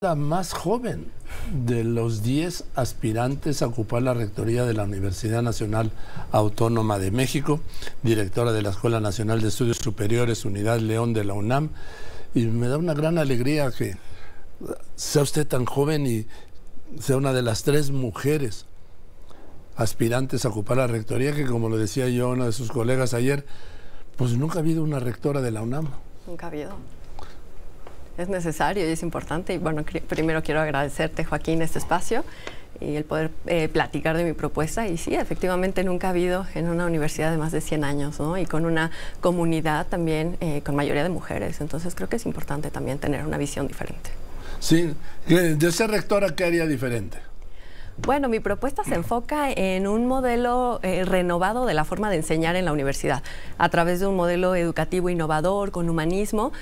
La más joven de los 10 aspirantes a ocupar la rectoría de la Universidad Nacional Autónoma de México, directora de la Escuela Nacional de Estudios Superiores Unidad León de la UNAM, y me da una gran alegría que sea usted tan joven y sea una de las 3 mujeres aspirantes a ocupar la rectoría, que como lo decía yo a una de sus colegas ayer, pues nunca ha habido una rectora de la UNAM. Nunca ha habido. Es necesario y es importante. Y bueno, primero quiero agradecerte, Joaquín, este espacio y el poder platicar de mi propuesta. Y sí, efectivamente nunca ha habido en una universidad de más de 100 años, ¿no? Y con una comunidad también con mayoría de mujeres. Entonces creo que es importante también tener una visión diferente. Sí, de ser rectora, ¿qué haría diferente? Bueno, mi propuesta se enfoca en un modelo renovado de la forma de enseñar en la universidad, a través de un modelo educativo innovador, con humanismo,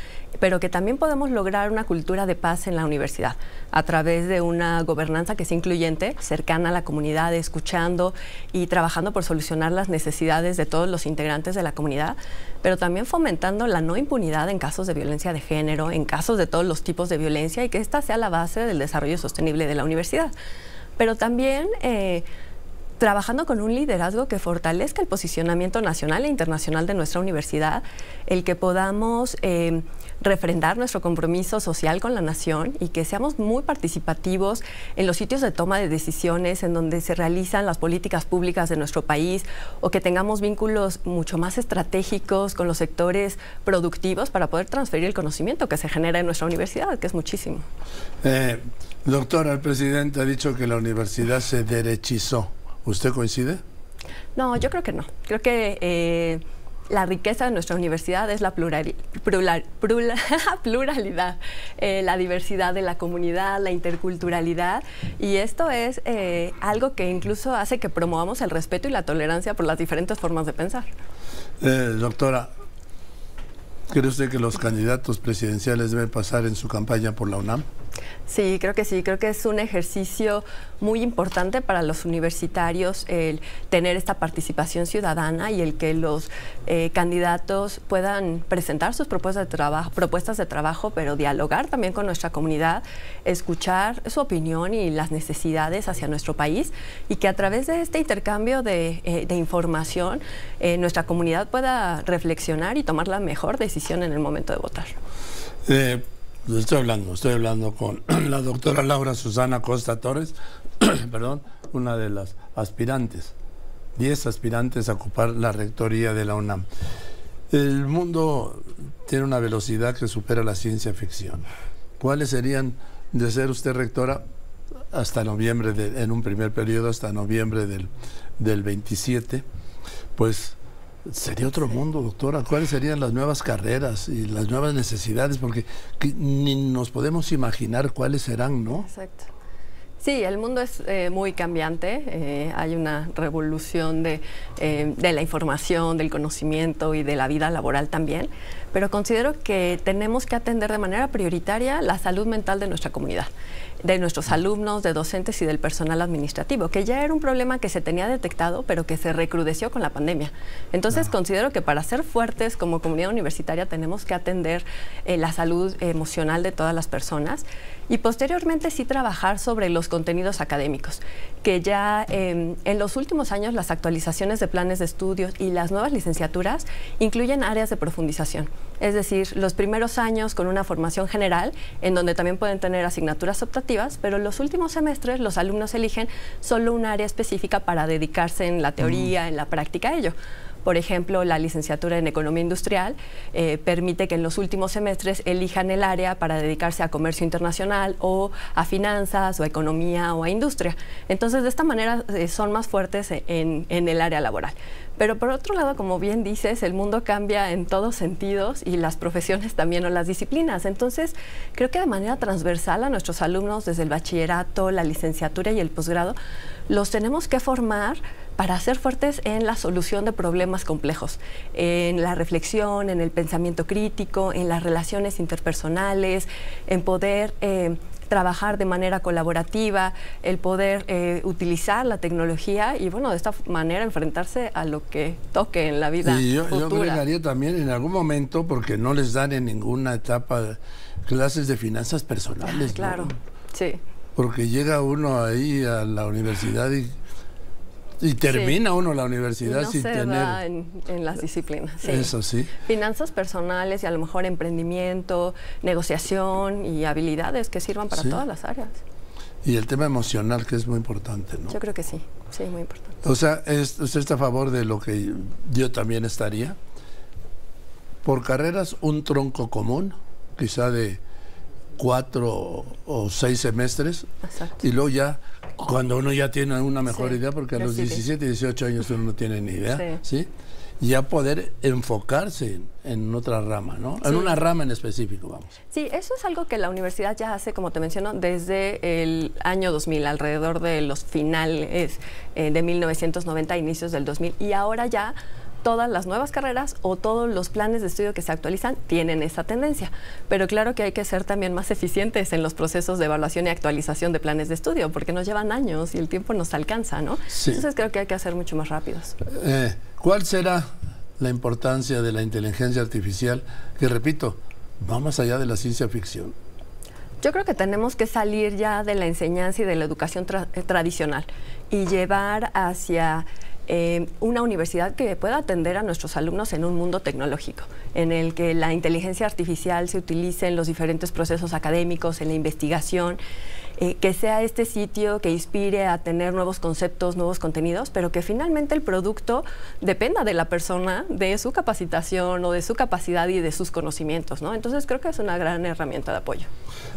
pero que también podemos lograr una cultura de paz en la universidad, a través de una gobernanza que sea incluyente, cercana a la comunidad, escuchando y trabajando por solucionar las necesidades de todos los integrantes de la comunidad, pero también fomentando la no impunidad en casos de violencia de género, en casos de todos los tipos de violencia, y que esta sea la base del desarrollo sostenible de la universidad. Pero también trabajando con un liderazgo que fortalezca el posicionamiento nacional e internacional de nuestra universidad, el que podamos refrendar nuestro compromiso social con la nación y que seamos muy participativos en los sitios de toma de decisiones en donde se realizan las políticas públicas de nuestro país, o que tengamos vínculos mucho más estratégicos con los sectores productivos para poder transferir el conocimiento que se genera en nuestra universidad, que es muchísimo. Doctora, el presidente ha dicho que la universidad se derechizó. ¿Usted coincide? No, yo creo que no. Creo que la riqueza de nuestra universidad es la pluralidad, la diversidad de la comunidad, la interculturalidad, y esto es algo que incluso hace que promovamos el respeto y la tolerancia por las diferentes formas de pensar. Doctora, ¿cree usted que los candidatos presidenciales deben pasar en su campaña por la UNAM? Sí, creo que es un ejercicio muy importante para los universitarios el tener esta participación ciudadana y el que los candidatos puedan presentar sus propuestas de trabajo, pero dialogar también con nuestra comunidad, escuchar su opinión y las necesidades hacia nuestro país, y que a través de este intercambio de información nuestra comunidad pueda reflexionar y tomar la mejor decisión en el momento de votar. Estoy hablando con la doctora Laura Susana Acosta Torres, perdón, una de las aspirantes, 10 aspirantes a ocupar la rectoría de la UNAM. El mundo tiene una velocidad que supera la ciencia ficción. ¿Cuáles serían, de ser usted rectora, hasta noviembre, en un primer periodo, hasta noviembre del 27? Pues sería otro mundo, doctora. ¿Cuáles serían las nuevas carreras y las nuevas necesidades? Porque ni nos podemos imaginar cuáles serán, ¿no? Exacto. Sí, el mundo es muy cambiante. Hay una revolución de la información, del conocimiento y de la vida laboral también. Pero considero que tenemos que atender de manera prioritaria la salud mental de nuestra comunidad, de nuestros alumnos, de docentes y del personal administrativo, que ya era un problema que se tenía detectado, pero que se recrudeció con la pandemia. Entonces, considero que para ser fuertes como comunidad universitaria tenemos que atender la salud emocional de todas las personas, y posteriormente sí trabajar sobre los contenidos académicos, que ya en los últimos años las actualizaciones de planes de estudios y las nuevas licenciaturas incluyen áreas de profundización. Es decir, los primeros años con una formación general, en donde también pueden tener asignaturas optativas, pero en los últimos semestres los alumnos eligen solo un área específica para dedicarse en la teoría, en la práctica a ello. Por ejemplo, la licenciatura en Economía Industrial permite que en los últimos semestres elijan el área para dedicarse a comercio internacional o a finanzas o a economía o a industria. Entonces, de esta manera son más fuertes en el área laboral. Pero por otro lado, como bien dices, el mundo cambia en todos sentidos, y las profesiones también, o las disciplinas. Entonces, creo que de manera transversal a nuestros alumnos, desde el bachillerato, la licenciatura y el posgrado, los tenemos que formar para ser fuertes en la solución de problemas complejos, en la reflexión, en el pensamiento crítico, en las relaciones interpersonales, en poder trabajar de manera colaborativa, el poder utilizar la tecnología y, bueno, de esta manera enfrentarse a lo que toque en la vida futura. Yo agregaría también, en algún momento, porque no les dan en ninguna etapa clases de finanzas personales. Claro, ¿no? Sí. Porque llega uno ahí a la universidad y termina uno la universidad no sin se tener... da en las disciplinas. Sí. Eso sí. Finanzas personales y a lo mejor emprendimiento, negociación y habilidades que sirvan para todas las áreas. Y el tema emocional, que es muy importante, ¿no? Yo creo que sí, sí, muy importante. O sea, ¿usted está a favor de lo que yo también estaría? Por carreras, un tronco común, quizá de 4 o 6 semestres. Exacto. Y luego ya, cuando uno ya tiene una mejor idea, porque a los 17, 18 años uno no tiene ni idea, ya poder enfocarse en otra rama, ¿no? En una rama en específico, vamos. Sí, eso es algo que la universidad ya hace, como te menciono, desde el año 2000, alrededor de los finales de 1990, inicios del 2000, y ahora ya todas las nuevas carreras o todos los planes de estudio que se actualizan tienen esa tendencia. Pero claro que hay que ser también más eficientes en los procesos de evaluación y actualización de planes de estudio, porque nos llevan años y el tiempo nos alcanza, ¿no? Sí. Entonces creo que hay que ser mucho más rápidos. ¿Cuál será la importancia de la inteligencia artificial? Que repito, va más allá de la ciencia ficción. Yo creo que tenemos que salir ya de la enseñanza y de la educación tradicional y llevar hacia... una universidad que pueda atender a nuestros alumnos en un mundo tecnológico, en el que la inteligencia artificial se utilice en los diferentes procesos académicos, en la investigación, que sea este sitio que inspire a tener nuevos conceptos, nuevos contenidos, pero que finalmente el producto dependa de la persona, de su capacitación o de su capacidad y de sus conocimientos, ¿no? Entonces creo que es una gran herramienta de apoyo.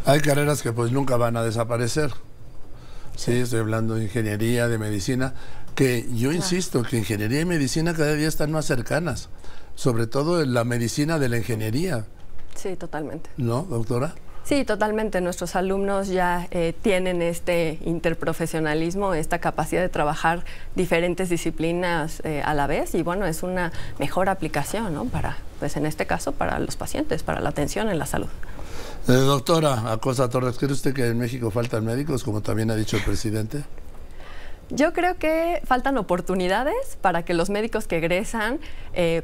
Hay carreras que pues nunca van a desaparecer. Sí, estoy hablando de ingeniería, de medicina, que yo insisto que ingeniería y medicina cada día están más cercanas, sobre todo en la medicina de la ingeniería. Sí, totalmente. ¿No, doctora? Sí, totalmente. Nuestros alumnos ya tienen este interprofesionalismo, esta capacidad de trabajar diferentes disciplinas a la vez, y bueno, es una mejor aplicación, ¿no? Para, pues en este caso, para los pacientes, para la atención en la salud. Doctora Acosta Torres, ¿cree usted que en México faltan médicos, como también ha dicho el presidente? Yo creo que faltan oportunidades para que los médicos que egresan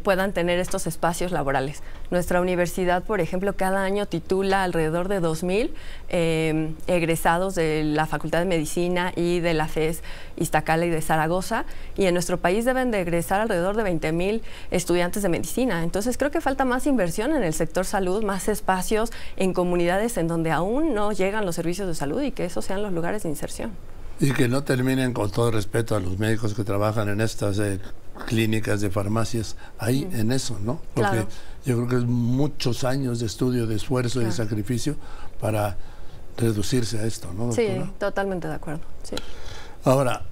puedan tener estos espacios laborales. Nuestra universidad, por ejemplo, cada año titula alrededor de 2,000 egresados de la Facultad de Medicina y de la FES Iztacala y de Zaragoza, y en nuestro país deben de egresar alrededor de 20,000 estudiantes de medicina. Entonces creo que falta más inversión en el sector salud, más espacios en comunidades en donde aún no llegan los servicios de salud, y que esos sean los lugares de inserción. Y que no terminen, con todo respeto a los médicos que trabajan en estas clínicas de farmacias, ahí en eso, ¿no? Porque yo creo que es muchos años de estudio, de esfuerzo y de sacrificio para reducirse a esto, ¿no, doctora? Sí, totalmente de acuerdo. Sí. Ahora,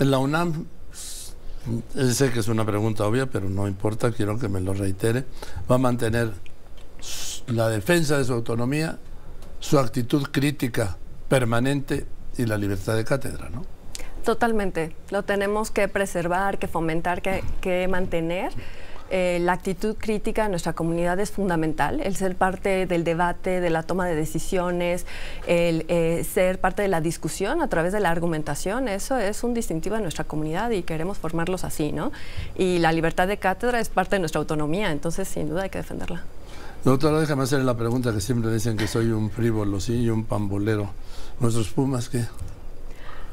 en la UNAM, sé que es una pregunta obvia, pero no importa, quiero que me lo reitere, va a mantener la defensa de su autonomía, su actitud crítica permanente y la libertad de cátedra, ¿no? Totalmente. Lo tenemos que preservar, que fomentar, que mantener. La actitud crítica en nuestra comunidad es fundamental, el ser parte del debate, de la toma de decisiones, el ser parte de la discusión a través de la argumentación, eso es un distintivo de nuestra comunidad y queremos formarlos así, ¿no? Y la libertad de cátedra es parte de nuestra autonomía, entonces sin duda hay que defenderla. Doctora, déjame hacer la pregunta que siempre dicen, que soy un frívolo, sí, y un pambolero. ¿Nuestros Pumas qué?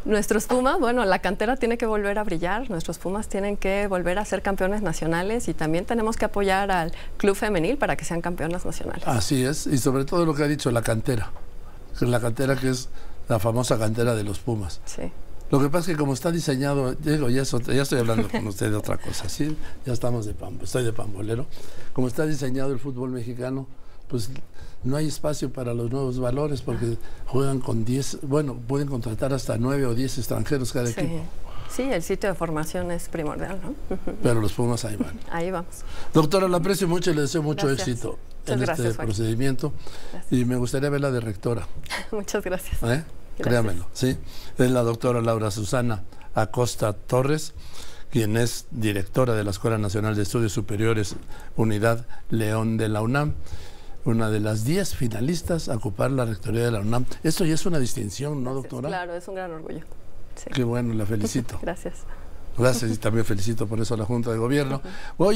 Nuestros Pumas, bueno, la cantera tiene que volver a brillar, nuestros Pumas tienen que volver a ser campeones nacionales, y también tenemos que apoyar al club femenil para que sean campeonas nacionales. Así es, y sobre todo lo que ha dicho, la cantera que es la famosa cantera de los Pumas. Sí. Lo que pasa es que como está diseñado, digo, ya estoy hablando con usted de otra cosa, ¿sí? Ya estamos de pambolero, estoy de pambolero. Como está diseñado el fútbol mexicano, pues no hay espacio para los nuevos valores, porque juegan con 10, bueno, pueden contratar hasta 9 o 10 extranjeros cada equipo. Sí, el sitio de formación es primordial, ¿no? Pero los Pumas ahí van. Ahí vamos. Doctora, la aprecio mucho y le deseo mucho éxito en este procedimiento. Y me gustaría verla de rectora. Muchas gracias. ¿Eh? Créamelo, sí. Es la doctora Laura Susana Acosta Torres, quien es directora de la Escuela Nacional de Estudios Superiores Unidad León de la UNAM, una de las 10 finalistas a ocupar la rectoría de la UNAM. Esto ya es una distinción, ¿no, doctora? Claro, es un gran orgullo. Sí. Qué bueno, la felicito. Gracias. Gracias, y también felicito por eso a la Junta de Gobierno. Hoy